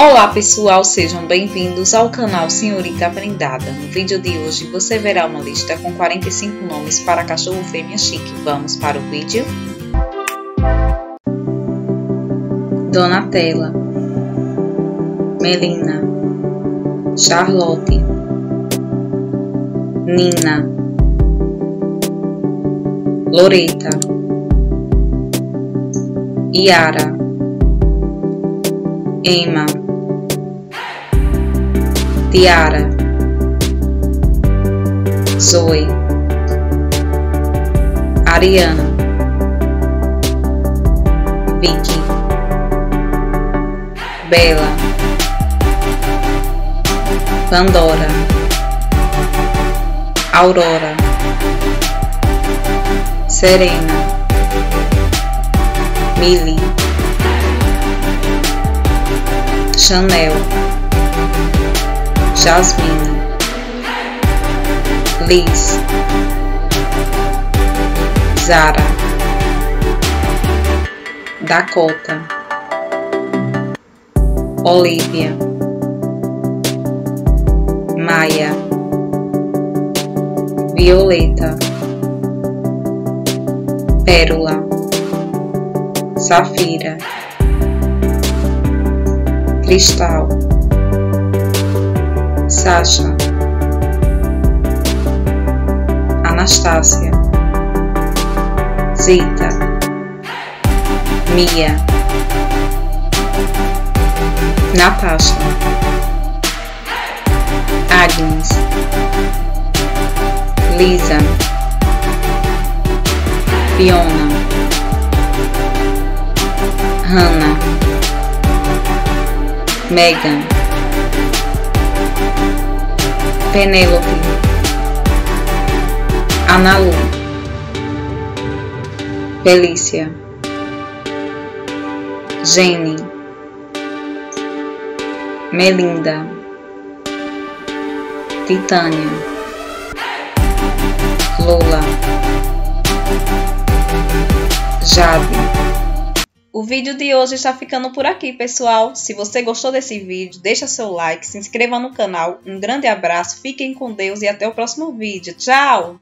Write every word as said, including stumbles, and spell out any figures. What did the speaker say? Olá pessoal, sejam bem-vindos ao canal Senhorita Prendada. No vídeo de hoje você verá uma lista com quarenta e cinco nomes para cachorro fêmea chique. Vamos para o vídeo? Donatella, Melina, Charlotte, Nina, Loreta, Yara, Emma, Tiara, Zoe, Ariana, Vicky, Bela, Pandora, Aurora, Serena, Millie, Chanel, Jasmine, Liz, Zara, Dakota, Olivia, Maia, Violeta, Pérola, Safira, Cristal, Sasha, Anastácia, Zita, Mia, Natasha, Agnes, Lisa, Fiona, Hannah, Megan, Penélope, Analu, Felícia, Jenny, Melinda, Titânia, Lola, Jade. O vídeo de hoje está ficando por aqui, pessoal. Se você gostou desse vídeo, deixa seu like, se inscreva no canal. Um grande abraço, fiquem com Deus e até o próximo vídeo. Tchau!